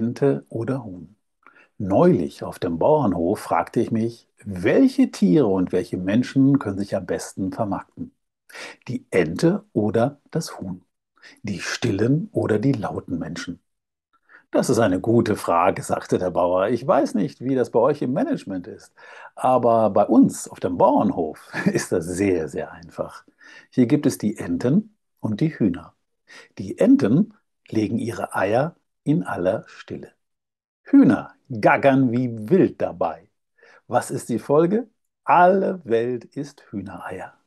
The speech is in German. Ente oder Huhn. Neulich auf dem Bauernhof fragte ich mich, welche Tiere und welche Menschen können sich am besten vermarkten? Die Ente oder das Huhn? Die stillen oder die lauten Menschen? Das ist eine gute Frage, sagte der Bauer. Ich weiß nicht, wie das bei euch im Management ist, aber bei uns auf dem Bauernhof ist das sehr, sehr einfach. Hier gibt es die Enten und die Hühner. Die Enten legen ihre Eier in aller Stille. Hühner gackern wie wild dabei. Was ist die Folge? Alle Welt isst Hühnereier.